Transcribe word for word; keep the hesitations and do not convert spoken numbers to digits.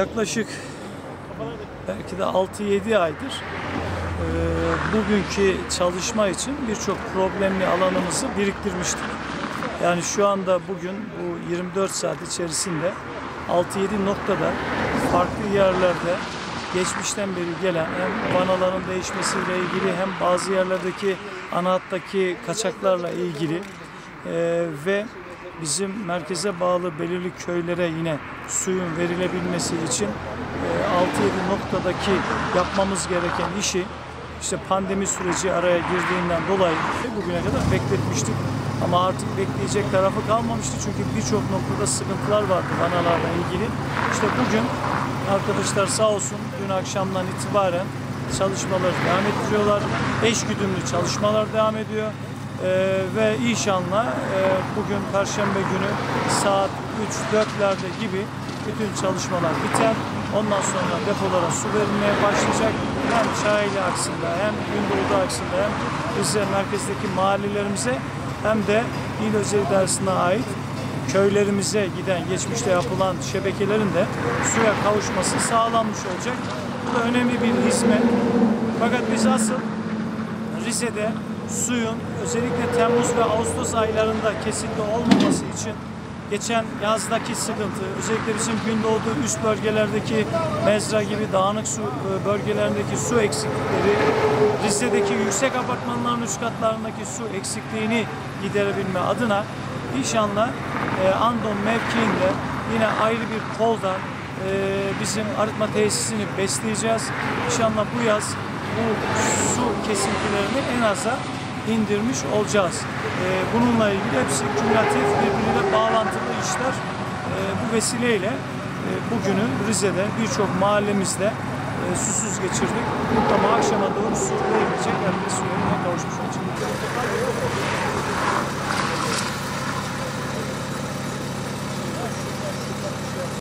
yaklaşık belki de altı yedi aydır e, bugünkü çalışma için birçok problemli alanımızı biriktirmiştik. Yani şu anda bugün bu yirmi dört saat içerisinde altı yedi noktada farklı yerlerde geçmişten beri gelen hem vanaların değişmesiyle ilgili hem bazı yerlerdeki ana hattaki kaçaklarla ilgili e, ve bizim merkeze bağlı belirli köylere yine suyun verilebilmesi için altı yedi noktadaki yapmamız gereken işi işte pandemi süreci araya girdiğinden dolayı bugüne kadar bekletmiştik. Ama artık bekleyecek tarafı kalmamıştı çünkü birçok noktada sıkıntılar vardı vanalarla ilgili. İşte bugün arkadaşlar sağ olsun dün akşamdan itibaren çalışmaları devam ettiriyorlar. Eşgüdümlü çalışmalar devam ediyor. Ee, ve inşallah e, bugün Perşembe günü saat üç dörtlerde gibi bütün çalışmalar biter. Ondan sonra depolara su verilmeye başlayacak. Hem Çayeli aksında hem Gündoğdu aksında hem Rize merkezdeki mahallelerimize hem de İl Özel İdaresi'ne ait köylerimize giden geçmişte yapılan şebekelerin de suya kavuşması sağlanmış olacak. Bu da önemli bir hizmet. Fakat biz asıl Rize'de suyun özellikle Temmuz ve Ağustos aylarında kesinlikle olmaması için geçen yazdaki sıkıntı, özellikle bizim Gündoğdu üst bölgelerdeki Mezra gibi dağınık su bölgelerindeki su eksiklikleri, Rize'deki yüksek apartmanların üst katlarındaki su eksikliğini giderebilme adına inşallah e, Andon mevkiinde yine ayrı bir koldan e, bizim arıtma tesisini besleyeceğiz. İnşallah bu yaz bu su kesintilerini en aza indirmiş olacağız. Bununla ilgili hepsi kümülatif birbiriyle bağlantılı işler. Bu vesileyle bugünü Rize'de birçok mahallemizde susuz geçirdik. Ama akşama doğru su verilmeyecek. Herkes suyuna kavuşmuş olacak.